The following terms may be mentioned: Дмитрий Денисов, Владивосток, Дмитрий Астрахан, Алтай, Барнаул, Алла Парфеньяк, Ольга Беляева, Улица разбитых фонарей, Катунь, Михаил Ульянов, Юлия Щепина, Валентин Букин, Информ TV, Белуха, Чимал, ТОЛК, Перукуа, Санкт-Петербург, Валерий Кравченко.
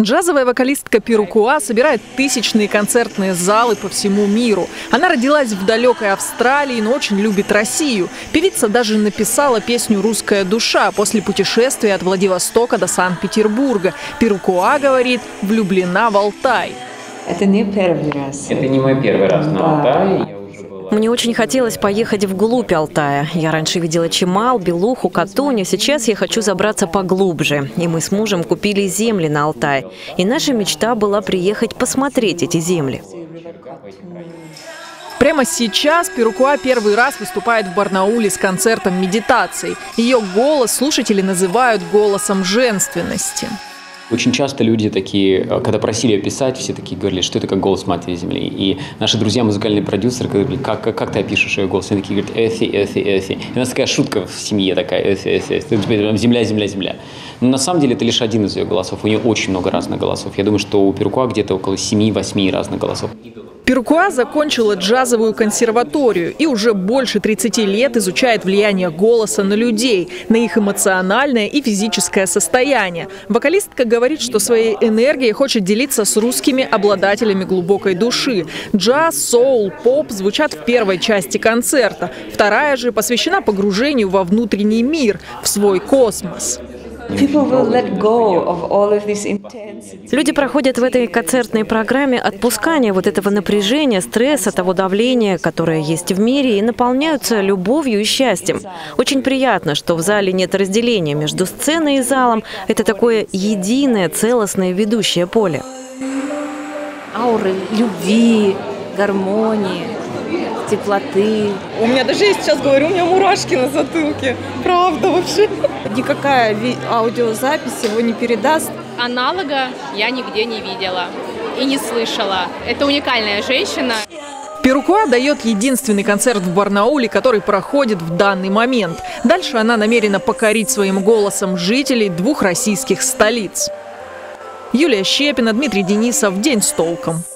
Джазовая вокалистка Перукуа собирает тысячные концертные залы по всему миру. Она родилась в далекой Австралии, но очень любит Россию. Певица даже написала песню «Русская душа» после путешествия от Владивостока до Санкт-Петербурга. Перукуа, говорит, влюблена в Алтай. Это не первый раз. Это не мой первый раз на Алтае. Мне очень хотелось поехать вглубь Алтая. Я раньше видела Чимал, Белуху, Катунь, а сейчас я хочу забраться поглубже. И мы с мужем купили земли на Алтае. И наша мечта была приехать посмотреть эти земли. Прямо сейчас Перукуа первый раз выступает в Барнауле с концертом медитации. Ее голос слушатели называют голосом женственности. Очень часто люди такие, когда просили ее писать, все такие говорили, что это как голос Матери Земли. И наши друзья, музыкальные продюсеры, говорили, как ты опишешь ее голос? Они такие говорят, эфи. И у нас такая шутка в семье такая, эфи. Земля. Но на самом деле это лишь один из ее голосов. У нее очень много разных голосов. Я думаю, что у Перукуа где-то около 7-8 разных голосов. Перукуа закончила джазовую консерваторию и уже больше 30 лет изучает влияние голоса на людей, на их эмоциональное и физическое состояние. Вокалистка говорит, что своей энергией хочет делиться с русскими обладателями глубокой души. Джаз, соул, поп звучат в первой части концерта. Вторая же посвящена погружению во внутренний мир, в свой космос. Люди проходят в этой концертной программе отпускание вот этого напряжения, стресса, того давления, которое есть в мире, и наполняются любовью и счастьем. Очень приятно, что в зале нет разделения между сценой и залом. Это такое единое, целостное ведущее поле. Ауры любви, гармонии, теплоты. У меня даже, я сейчас говорю, у меня мурашки на затылке. Правда вообще. Никакая аудиозапись его не передаст. Аналога я нигде не видела и не слышала. Это уникальная женщина. Перукуа дает единственный концерт в Барнауле, который проходит в данный момент. Дальше она намерена покорить своим голосом жителей двух российских столиц. Юлия Щепина, Дмитрий Денисов. День с толком.